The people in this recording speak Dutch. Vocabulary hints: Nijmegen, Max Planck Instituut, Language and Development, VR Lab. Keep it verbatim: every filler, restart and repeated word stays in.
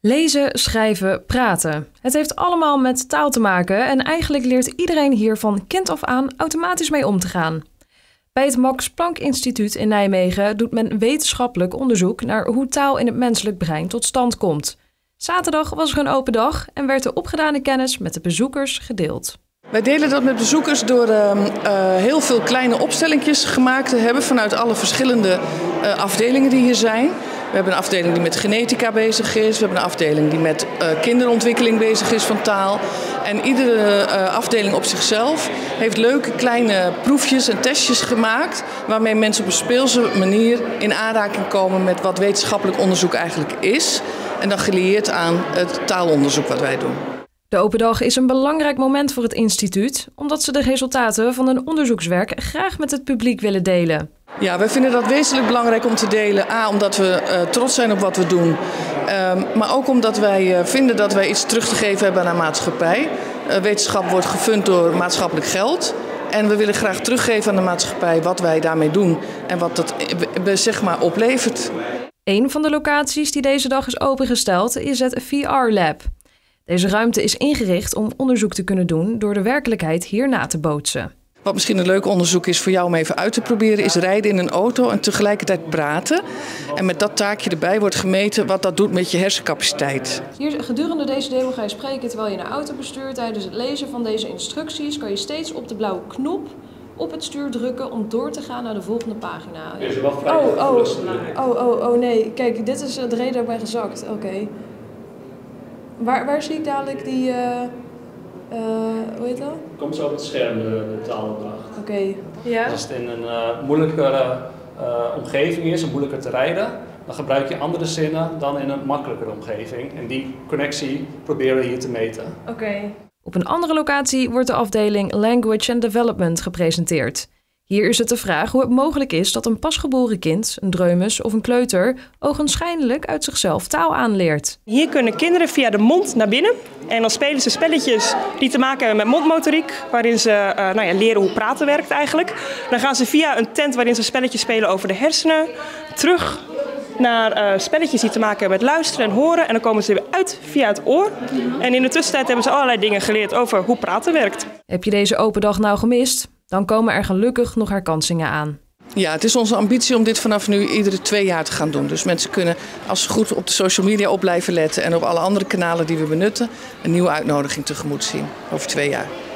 Lezen, schrijven, praten. Het heeft allemaal met taal te maken en eigenlijk leert iedereen hier van kind af aan automatisch mee om te gaan. Bij het Max Planck Instituut in Nijmegen doet men wetenschappelijk onderzoek naar hoe taal in het menselijk brein tot stand komt. Zaterdag was er een open dag en werd de opgedane kennis met de bezoekers gedeeld. Wij delen dat met bezoekers door uh, uh, heel veel kleine opstellingjes gemaakt te hebben vanuit alle verschillende uh, afdelingen die hier zijn. We hebben een afdeling die met genetica bezig is. We hebben een afdeling die met uh, kinderontwikkeling bezig is van taal. En iedere uh, afdeling op zichzelf heeft leuke kleine proefjes en testjes gemaakt, waarmee mensen op een speelse manier in aanraking komen met wat wetenschappelijk onderzoek eigenlijk is. En dan gelieerd aan het taalonderzoek wat wij doen. De open dag is een belangrijk moment voor het instituut, omdat ze de resultaten van hun onderzoekswerk graag met het publiek willen delen. Ja, wij vinden dat wezenlijk belangrijk om te delen. A, omdat we uh, trots zijn op wat we doen. Um, maar ook omdat wij uh, vinden dat wij iets terug te geven hebben aan de maatschappij. Uh, wetenschap wordt gefund door maatschappelijk geld. En we willen graag teruggeven aan de maatschappij wat wij daarmee doen. En wat dat uh, zeg maar oplevert. Een van de locaties die deze dag is opengesteld is het V R Lab. Deze ruimte is ingericht om onderzoek te kunnen doen door de werkelijkheid hierna te bootsen. Wat misschien een leuk onderzoek is voor jou om even uit te proberen, is rijden in een auto en tegelijkertijd praten. En met dat taakje erbij wordt gemeten wat dat doet met je hersencapaciteit. Hier, gedurende deze demo ga je spreken terwijl je een auto bestuurt. Tijdens het lezen van deze instructies kan je steeds op de blauwe knop op het stuur drukken om door te gaan naar de volgende pagina. Oh, oh, oh, oh, oh nee. Kijk, dit is de reden dat ik ben gezakt. Oké. Okay. Waar, waar zie ik dadelijk die... Uh... Uh, hoe heet dat? Komt zo op het scherm, de taalopdracht. Oké. Okay. Ja. Dus als het in een uh, moeilijkere uh, omgeving is, en moeilijker te rijden, dan gebruik je andere zinnen dan in een makkelijkere omgeving. En die connectie proberen we hier te meten. Oké. Okay. Op een andere locatie wordt de afdeling Language and Development gepresenteerd. Hier is het de vraag hoe het mogelijk is dat een pasgeboren kind, een dreumes of een kleuter, ogenschijnlijk uit zichzelf taal aanleert. Hier kunnen kinderen via de mond naar binnen en dan spelen ze spelletjes die te maken hebben met mondmotoriek, waarin ze uh, nou ja, leren hoe praten werkt eigenlijk. Dan gaan ze via een tent waarin ze spelletjes spelen over de hersenen, terug naar uh, spelletjes die te maken hebben met luisteren en horen en dan komen ze weer uit via het oor. En in de tussentijd hebben ze allerlei dingen geleerd over hoe praten werkt. Heb je deze open dag nou gemist? Dan komen er gelukkig nog herkansingen aan. Ja, het is onze ambitie om dit vanaf nu iedere twee jaar te gaan doen. Dus mensen kunnen, als ze goed op de social media op blijven letten en op alle andere kanalen die we benutten, een nieuwe uitnodiging tegemoet zien over twee jaar.